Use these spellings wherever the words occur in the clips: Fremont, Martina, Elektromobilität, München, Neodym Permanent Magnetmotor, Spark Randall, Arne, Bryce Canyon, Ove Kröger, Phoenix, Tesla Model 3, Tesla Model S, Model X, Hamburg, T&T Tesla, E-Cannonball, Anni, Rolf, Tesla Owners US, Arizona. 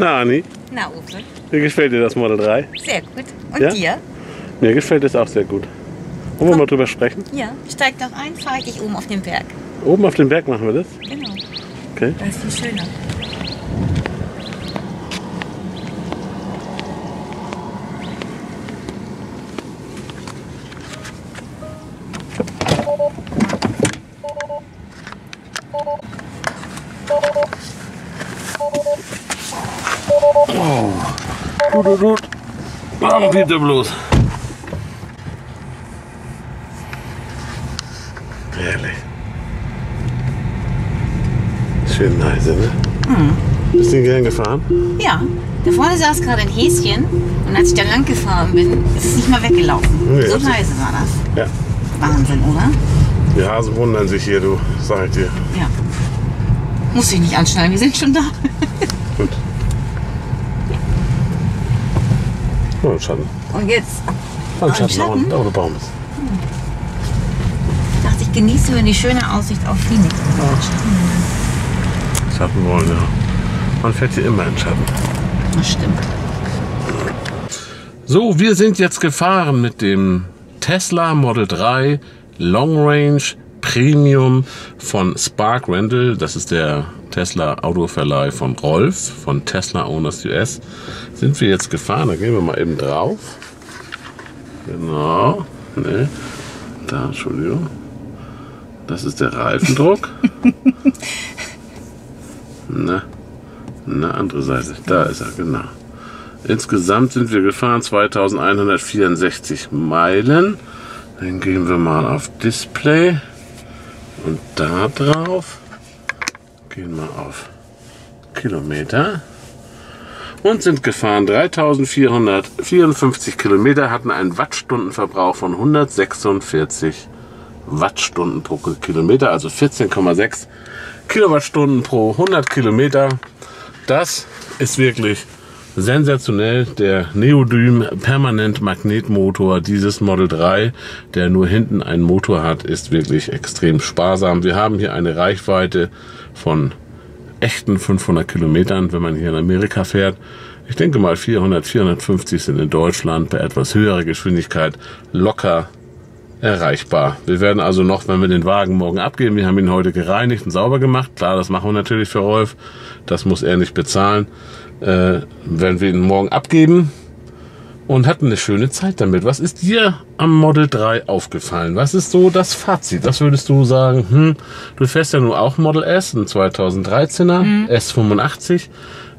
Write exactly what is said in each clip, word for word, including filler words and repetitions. Na, Anni? Na, Uwe? Wie gefällt dir das Model drei? Sehr gut. Und ja? dir? Mir gefällt es auch sehr gut. Wollen wir mal drüber sprechen? Ja. Steig doch ein, fahre ich oben auf den Berg. Oben auf den Berg machen wir das? Genau. Okay. Das ist viel schöner. Gut, gut, gut. Warum geht der bloß? Herrlich. Schön nice, ne? Mhm. Bist du gern gefahren? Ja. Da vorne saß gerade ein Häschen und als ich da lang gefahren bin, ist es nicht mal weggelaufen. Nee, so leise war das. Ja. Wahnsinn, oder? Die Hasen wundern sich hier, du, sag ich dir. Ja. Muss ich nicht anschneiden, wir sind schon da. Gut. Oh, ein Schatten. Und jetzt? Oh, ein Schatten, Schatten? Auch, ein, auch ein Baum ist. Hm. Ich dachte, ich genieße über die schöne Aussicht auf Phoenix. Hm. Schatten wollen, ja. Man fährt hier immer in Schatten. Das stimmt. So, wir sind jetzt gefahren mit dem Tesla Model drei Long Range Premium von Spark Randall. Das ist der Tesla Autoverleih von Rolf, von Tesla Owners U S. Sind wir jetzt gefahren, da gehen wir mal eben drauf. Genau, ne, da, Entschuldigung. Das ist der Reifendruck. Na, na, andere Seite, da ist er, genau. Insgesamt sind wir gefahren zweitausendeinhundertvierundsechzig Meilen. Dann gehen wir mal auf Display und da drauf. Gehen wir auf Kilometer und sind gefahren dreitausendvierhundertvierundfünfzig Kilometer, hatten einen Wattstundenverbrauch von hundertsechsundvierzig Wattstunden pro Kilometer, also vierzehn Komma sechs Kilowattstunden pro hundert Kilometer. Das ist wirklich sensationell, der Neodym Permanent Magnetmotor, dieses Model drei, der nur hinten einen Motor hat, ist wirklich extrem sparsam. Wir haben hier eine Reichweite von echten fünfhundert Kilometern, wenn man hier in Amerika fährt. Ich denke mal vierhundert, vierhundertfünfzig sind in Deutschland bei etwas höherer Geschwindigkeit locker erreichbar. Wir werden also noch, wenn wir den Wagen morgen abgeben, wir haben ihn heute gereinigt und sauber gemacht, klar, das machen wir natürlich für Rolf, das muss er nicht bezahlen, äh, werden wir ihn morgen abgeben und hatten eine schöne Zeit damit. Was ist dir am Model drei aufgefallen? Was ist so das Fazit? Was würdest du sagen? Hm, du fährst ja nun auch Model S, ein zweitausenddreizehner, mhm. S fünfundachtzig,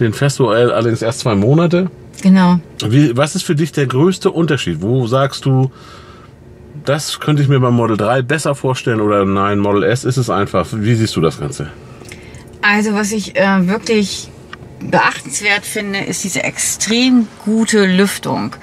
den fährst du allerdings erst zwei Monate. Genau. Wie, was ist für dich der größte Unterschied? Wo sagst du, das könnte ich mir beim Model drei besser vorstellen oder nein, Model S ist es einfach. Wie siehst du das Ganze? Also was ich äh, wirklich beachtenswert finde, ist diese extrem gute Lüftung.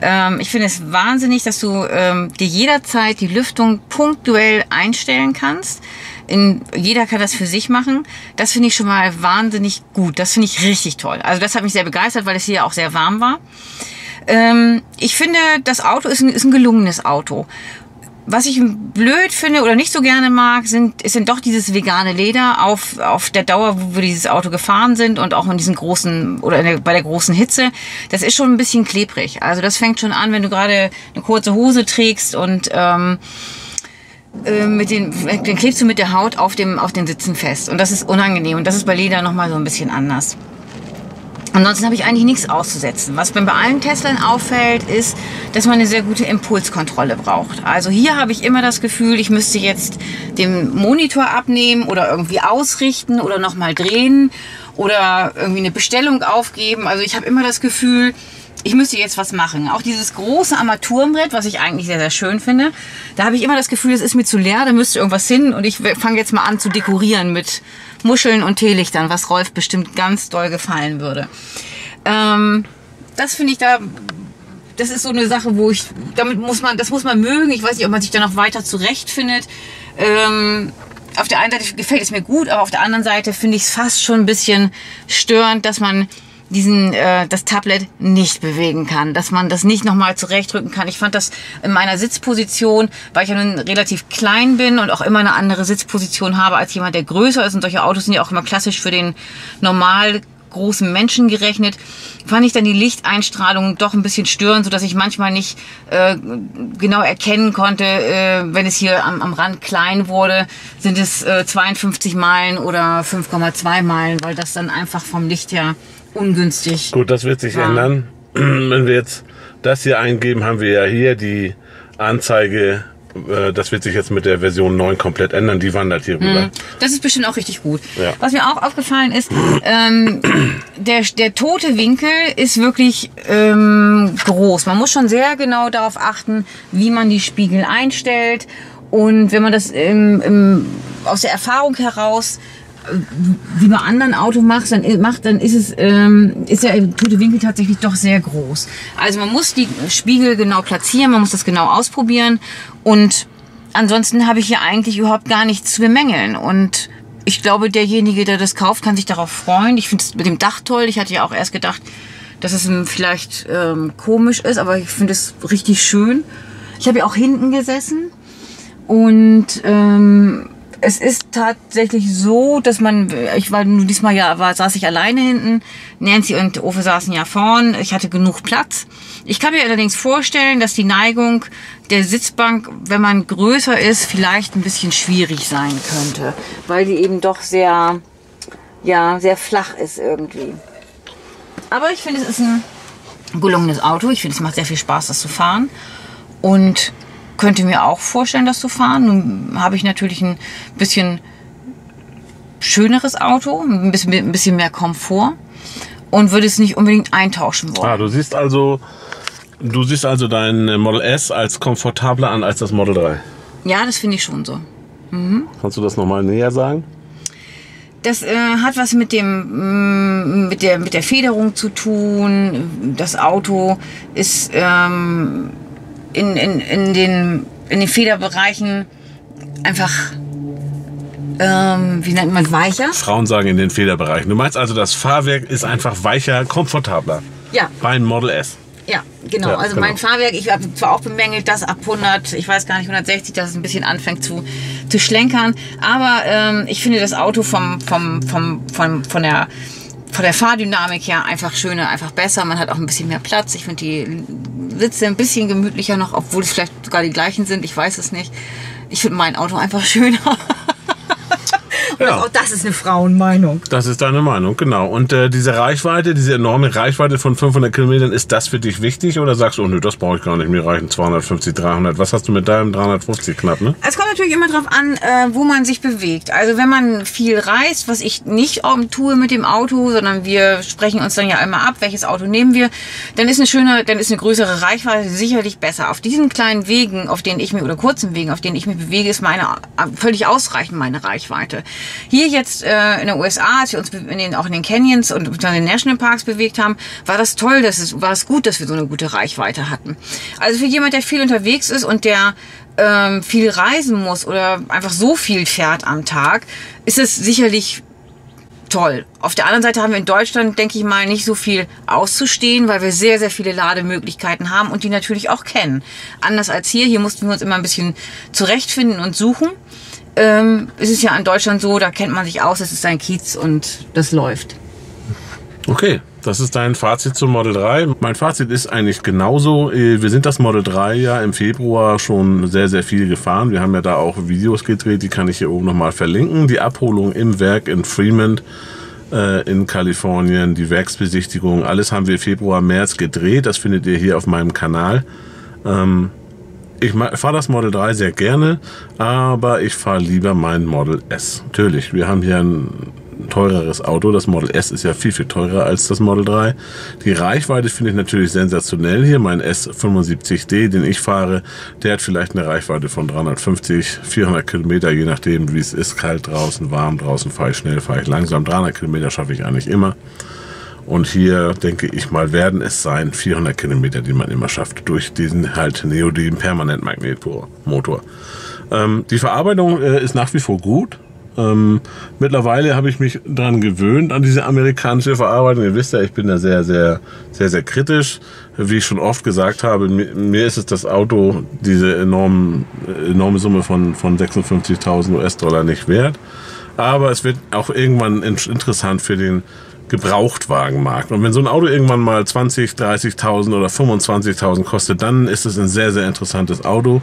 Ähm, ich finde es wahnsinnig, dass du ähm, dir jederzeit die Lüftung punktuell einstellen kannst. In, jeder kann das für sich machen. Das finde ich schon mal wahnsinnig gut. Das finde ich richtig toll. Also das hat mich sehr begeistert, weil es hier auch sehr warm war. Ich finde, das Auto ist ein, ist ein gelungenes Auto. Was ich blöd finde oder nicht so gerne mag, sind, sind doch dieses vegane Leder auf, auf der Dauer, wo wir dieses Auto gefahren sind und auch in diesen großen oder in der, bei der großen Hitze. Das ist schon ein bisschen klebrig. Also das fängt schon an, wenn du gerade eine kurze Hose trägst und ähm, äh, mit den, dann klebst du mit der Haut auf, dem, auf den Sitzen fest. Und das ist unangenehm. Und das ist bei Leder nochmal so ein bisschen anders. Ansonsten habe ich eigentlich nichts auszusetzen. Was mir bei allen Teslern auffällt, ist, dass man eine sehr gute Impulskontrolle braucht. Also hier habe ich immer das Gefühl, ich müsste jetzt den Monitor abnehmen oder irgendwie ausrichten oder nochmal drehen oder irgendwie eine Bestellung aufgeben. Also ich habe immer das Gefühl, ich müsste jetzt was machen. Auch dieses große Armaturenbrett, was ich eigentlich sehr, sehr schön finde, da habe ich immer das Gefühl, es ist mir zu leer, da müsste irgendwas hin und ich fange jetzt mal an zu dekorieren mit Muscheln und Teelichtern, was Rolf bestimmt ganz doll gefallen würde. Ähm, das finde ich da, das ist so eine Sache, wo ich, damit muss man, das muss man mögen. Ich weiß nicht, ob man sich da noch weiter zurechtfindet. Ähm, auf der einen Seite gefällt es mir gut, aber auf der anderen Seite finde ich es fast schon ein bisschen störend, dass man diesen, äh, das Tablet nicht bewegen kann, dass man das nicht nochmal zurechtdrücken kann. Ich fand das in meiner Sitzposition, weil ich ja nun relativ klein bin und auch immer eine andere Sitzposition habe als jemand, der größer ist. Und solche Autos sind ja auch immer klassisch für den normal großen Menschen gerechnet, fand ich dann die Lichteinstrahlung doch ein bisschen störend, sodass ich manchmal nicht äh, genau erkennen konnte, äh, wenn es hier am, am Rand klein wurde, sind es äh, zweiundfünfzig Meilen oder fünf Komma zwei Meilen, weil das dann einfach vom Licht her ungünstig. Gut, das wird sich war. ändern. Wenn wir jetzt das hier eingeben, haben wir ja hier die Anzeige. Das wird sich jetzt mit der Version neun komplett ändern. Die wandert hier rüber. Das ist bestimmt auch richtig gut. Ja. Was mir auch aufgefallen ist, ähm, der, der tote Winkel ist wirklich ähm, groß. Man muss schon sehr genau darauf achten, wie man die Spiegel einstellt. Und wenn man das im, im, aus der Erfahrung heraus wie bei anderen Autos macht, dann, macht, dann ist, es, ähm, ist der tote Winkel tatsächlich doch sehr groß. Also man muss die Spiegel genau platzieren, man muss das genau ausprobieren und ansonsten habe ich hier eigentlich überhaupt gar nichts zu bemängeln. Und ich glaube, derjenige, der das kauft, kann sich darauf freuen. Ich finde es mit dem Dach toll. Ich hatte ja auch erst gedacht, dass es vielleicht ähm, komisch ist, aber ich finde es richtig schön. Ich habe ja auch hinten gesessen und ähm, es ist tatsächlich so, dass man, ich war nur diesmal ja, war, saß ich alleine hinten. Nancy und Ove saßen ja vorn. Ich hatte genug Platz. Ich kann mir allerdings vorstellen, dass die Neigung der Sitzbank, wenn man größer ist, vielleicht ein bisschen schwierig sein könnte, weil die eben doch sehr, ja, sehr flach ist irgendwie. Aber ich finde, es ist ein gelungenes Auto. Ich finde, es macht sehr viel Spaß, das zu fahren. Und könnte mir auch vorstellen, das zu fahren. Nun habe ich natürlich ein bisschen schöneres Auto, ein bisschen, ein bisschen mehr Komfort und würde es nicht unbedingt eintauschen wollen. Ah, du siehst also, du siehst also dein Model S als komfortabler an als das Model drei. Ja, das finde ich schon so. Mhm. Kannst du das nochmal näher sagen? Das äh, hat was mit dem mit der mit der Federung zu tun. Das Auto ist ähm, In, in, in, den, in den Federbereichen einfach, ähm, wie nennt man, weicher. Frauen sagen in den Federbereichen. Du meinst also, das Fahrwerk ist einfach weicher, komfortabler. Ja. Beim Model S. Ja, genau. Ja, also genau. Mein Fahrwerk, ich habe zwar auch bemängelt, dass ab hundert, ich weiß gar nicht, hundertsechzig, dass es ein bisschen anfängt zu, zu schlenkern. Aber ähm, ich finde das Auto vom, vom, vom, vom, von der... von der Fahrdynamik her einfach schöner, einfach besser. Man hat auch ein bisschen mehr Platz. Ich finde die Sitze ein bisschen gemütlicher noch, obwohl es vielleicht sogar die gleichen sind. Ich weiß es nicht. Ich finde mein Auto einfach schöner. Und ja. Auch das ist eine Frauenmeinung. Das ist deine Meinung, genau. Und äh, diese Reichweite, diese enorme Reichweite von fünfhundert Kilometern, ist das für dich wichtig? Oder sagst du, oh nö, das brauche ich gar nicht, mir reichen zweihundertfünfzig, dreihundert. Was hast du mit deinem dreihundertfünfzig knapp, ne? Es kommt natürlich immer darauf an, äh, wo man sich bewegt. Also wenn man viel reist, was ich nicht tue mit dem Auto, sondern wir sprechen uns dann ja immer ab, welches Auto nehmen wir, dann ist eine schöne, dann ist eine größere Reichweite sicherlich besser. Auf diesen kleinen Wegen, auf denen ich mich, oder kurzen Wegen, auf denen ich mich bewege, ist meine völlig ausreichend meine Reichweite. Hier jetzt äh, in den U S A, als wir uns in den, auch in den Canyons und in den Nationalparks bewegt haben, war das toll, dass es, war es gut, dass wir so eine gute Reichweite hatten. Also für jemand, der viel unterwegs ist und der ähm, viel reisen muss oder einfach so viel fährt am Tag, ist es sicherlich toll. Auf der anderen Seite haben wir in Deutschland, denke ich mal, nicht so viel auszustehen, weil wir sehr, sehr viele Lademöglichkeiten haben und die natürlich auch kennen. Anders als hier, hier mussten wir uns immer ein bisschen zurechtfinden und suchen. Ähm, es ist ja in Deutschland so, da kennt man sich aus, es ist ein Kiez und das läuft. Okay, das ist dein Fazit zum Model drei. Mein Fazit ist eigentlich genauso. Wir sind das Model drei ja im Februar schon sehr, sehr viel gefahren. Wir haben ja da auch Videos gedreht, die kann ich hier oben nochmal verlinken. Die Abholung im Werk in Fremont äh, in Kalifornien, die Werksbesichtigung, alles haben wir Februar, März gedreht. Das findet ihr hier auf meinem Kanal. Ähm, Ich fahre das Model drei sehr gerne, aber ich fahre lieber mein Model S. Natürlich, wir haben hier ein teureres Auto. Das Model S ist ja viel, viel teurer als das Model drei. Die Reichweite finde ich natürlich sensationell hier. Mein S fünfundsiebzig D, den ich fahre, der hat vielleicht eine Reichweite von dreihundertfünfzig, vierhundert Kilometer, je nachdem, wie es ist. Kalt draußen, warm draußen, fahre ich schnell, fahre ich langsam. dreihundert Kilometer schaffe ich eigentlich immer. Und hier, denke ich mal, werden es sein vierhundert Kilometer, die man immer schafft, durch diesen halt Neodym Permanent Magnetmotor. Ähm, die Verarbeitung äh, ist nach wie vor gut. Ähm, mittlerweile habe ich mich daran gewöhnt, an diese amerikanische Verarbeitung. Ihr wisst ja, ich bin da sehr, sehr, sehr, sehr kritisch. Wie ich schon oft gesagt habe, mir, mir ist es das Auto, diese enormen, enorme Summe von, von sechsundfünfzigtausend U S-Dollar nicht wert. aber es wird auch irgendwann interessant für den Gebrauchtwagenmarkt. Und wenn so ein Auto irgendwann mal zwanzig, dreißigtausend oder fünfundzwanzigtausend kostet, dann ist es ein sehr, sehr interessantes Auto.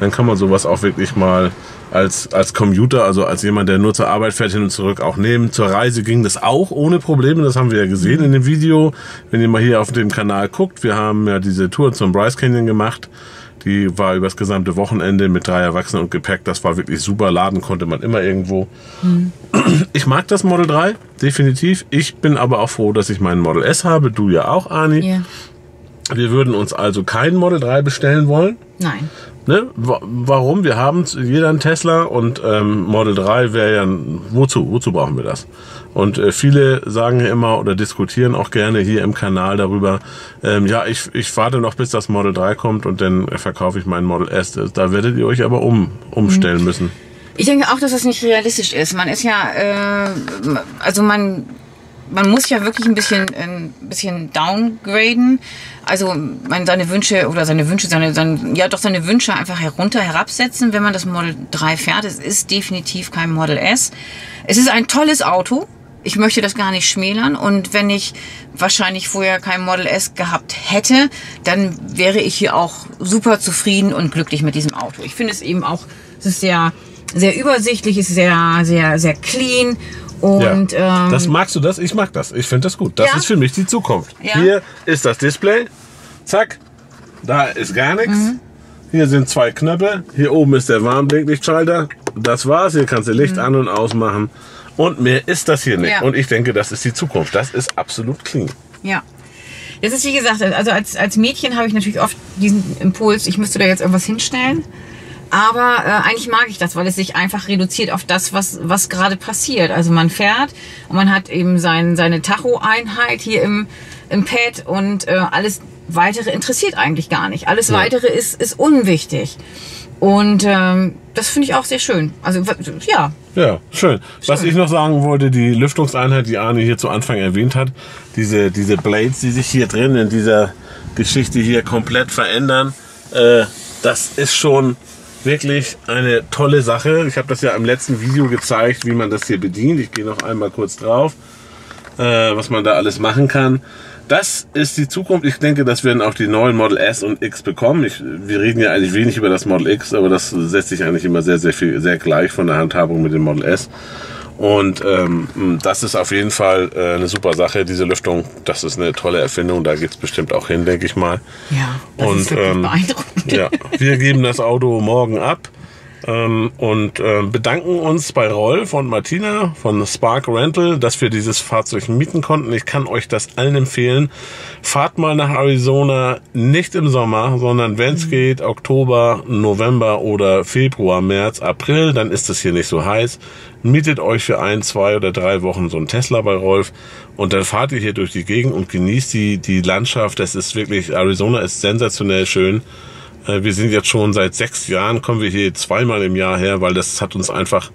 Dann kann man sowas auch wirklich mal als, als Commuter, also als jemand, der nur zur Arbeit fährt, hin und zurück auch nehmen. Zur Reise ging das auch ohne Probleme, das haben wir ja gesehen in dem Video. Wenn ihr mal hier auf dem Kanal guckt, wir haben ja diese Tour zum Bryce Canyon gemacht. Die war übers gesamte Wochenende mit drei Erwachsenen und Gepäck. Das war wirklich super. Laden konnte man immer irgendwo. Mhm. Ich mag das Model drei, definitiv. Ich bin aber auch froh, dass ich meinen Model S habe. Du ja auch, Arne. Yeah. Wir würden uns also kein Model drei bestellen wollen. Nein. Ne? Warum? Wir haben jeder einen Tesla und ähm, Model drei wäre ja, wozu? Wozu brauchen wir das? Und äh, viele sagen ja immer oder diskutieren auch gerne hier im Kanal darüber, ähm, ja, ich, ich warte noch, bis das Model drei kommt und dann verkaufe ich meinen Model S. Da werdet ihr euch aber um, umstellen mhm. müssen. Ich denke auch, dass das nicht realistisch ist. Man ist ja, äh, also man... Man muss ja wirklich ein bisschen, ein bisschen downgraden, also man seine Wünsche oder seine Wünsche, seine, seine, ja doch seine Wünsche einfach herunter, herabsetzen, wenn man das Model drei fährt. Es ist definitiv kein Model S. Es ist ein tolles Auto. Ich möchte das gar nicht schmälern und wenn ich wahrscheinlich vorher kein Model S gehabt hätte, dann wäre ich hier auch super zufrieden und glücklich mit diesem Auto. Ich finde es eben auch, es ist sehr, sehr übersichtlich, es ist sehr, sehr, sehr clean. Und, ja. ähm, das magst du das? Ich mag das. Ich finde das gut. Das ja. ist für mich die Zukunft. Ja. Hier ist das Display. Zack. Da ist gar nichts. Mhm. Hier sind zwei Knöpfe. Hier oben ist der Warnblinklichtschalter. Das war's. Hier kannst du Licht mhm. an- und ausmachen. Und mehr ist das hier nicht. Ja. Und ich denke, das ist die Zukunft. Das ist absolut clean. Ja. Das ist wie gesagt, also als, als Mädchen habe ich natürlich oft diesen Impuls, ich müsste da jetzt irgendwas hinstellen. Aber äh, eigentlich mag ich das, weil es sich einfach reduziert auf das, was, was gerade passiert. Also man fährt und man hat eben sein, seine Tacho-Einheit hier im, im Pad und äh, alles Weitere interessiert eigentlich gar nicht. Alles ja. Weitere ist, ist unwichtig. Und ähm, das finde ich auch sehr schön. Also ja. Ja, schön. schön. Was ich noch sagen wollte, die Lüftungseinheit, die Arne hier zu Anfang erwähnt hat, diese, diese Blades, die sich hier drin in dieser Geschichte hier komplett verändern, äh, das ist schon... wirklich eine tolle Sache. Ich habe das ja im letzten Video gezeigt, wie man das hier bedient. Ich gehe noch einmal kurz drauf, äh, was man da alles machen kann. Das ist die Zukunft. Ich denke, das werden auch die neuen Model S und X bekommen. Ich, wir reden ja eigentlich wenig über das Model X, aber das setzt sich eigentlich immer sehr, sehr viel, sehr gleich von der Handhabung mit dem Model S. Und ähm, das ist auf jeden Fall äh, eine super Sache, diese Lüftung. Das ist eine tolle Erfindung, da geht es bestimmt auch hin, denke ich mal. Ja, das und, ist wirklich ähm, beeindruckend. Ja, wir geben das Auto morgen ab ähm, und äh, bedanken uns bei Rolf und Martina von Spark Randall, dass wir dieses Fahrzeug mieten konnten. Ich kann euch das allen empfehlen. Fahrt mal nach Arizona, nicht im Sommer, sondern wenn es mhm. geht, Oktober, November oder Februar, März, April, dann ist es hier nicht so heiß. Mietet euch für ein, zwei oder drei Wochen so einen Tesla bei Rolf und dann fahrt ihr hier durch die Gegend und genießt die, die Landschaft. Das ist wirklich, Arizona ist sensationell schön. Wir sind jetzt schon seit sechs Jahren, kommen wir hier zweimal im Jahr her, weil das hat uns einfach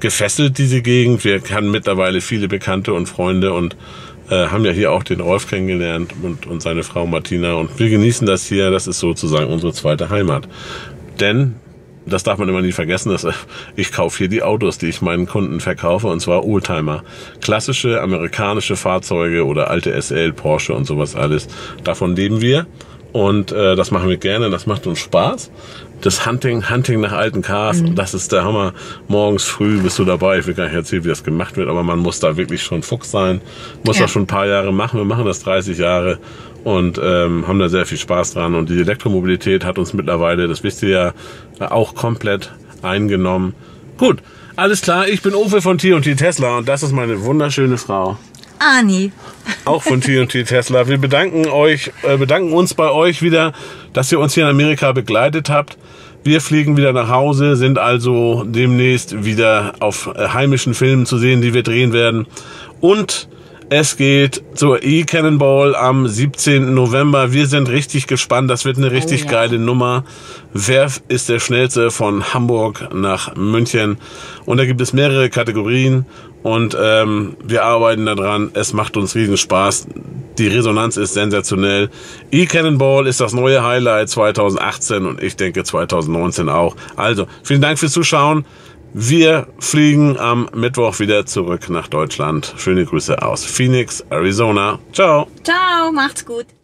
gefesselt, diese Gegend. Wir haben mittlerweile viele Bekannte und Freunde und äh, haben ja hier auch den Rolf kennengelernt und, und seine Frau Martina. Und wir genießen das hier, das ist sozusagen unsere zweite Heimat. Denn... das darf man immer nie vergessen, dass ich kaufe hier die Autos, die ich meinen Kunden verkaufe, und zwar Oldtimer. Klassische amerikanische Fahrzeuge oder alte S L, Porsche und sowas alles. Davon leben wir und äh, das machen wir gerne, das macht uns Spaß. Das Hunting, Hunting nach alten Cars, mhm. das ist der Hammer. Morgens früh bist du dabei. Ich will gar nicht erzählen, wie das gemacht wird, aber man muss da wirklich schon Fuchs sein. Muss ja. das schon ein paar Jahre machen. Wir machen das dreißig Jahre und ähm, haben da sehr viel Spaß dran. Und die Elektromobilität hat uns mittlerweile, das wisst ihr ja, auch komplett eingenommen. Gut, alles klar. Ich bin Ove von T und T Tesla und das ist meine wunderschöne Frau. Anni. Auch von T und T Tesla. Wir bedanken euch, äh, bedanken uns bei euch wieder, dass ihr uns hier in Amerika begleitet habt. Wir fliegen wieder nach Hause, sind also demnächst wieder auf äh, heimischen Filmen zu sehen, die wir drehen werden. Und es geht zur E-Cannonball am siebzehnten November. Wir sind richtig gespannt. Das wird eine richtig oh, ja. geile Nummer. Wer ist der Schnellste von Hamburg nach München? Und da gibt es mehrere Kategorien. Und ähm, wir arbeiten daran. Es macht uns riesen Spaß. Die Resonanz ist sensationell. E-Cannonball ist das neue Highlight zweitausendachtzehn und ich denke zweitausendneunzehn auch. Also, vielen Dank fürs Zuschauen. Wir fliegen am Mittwoch wieder zurück nach Deutschland. Schöne Grüße aus Phoenix, Arizona. Ciao. Ciao, macht's gut.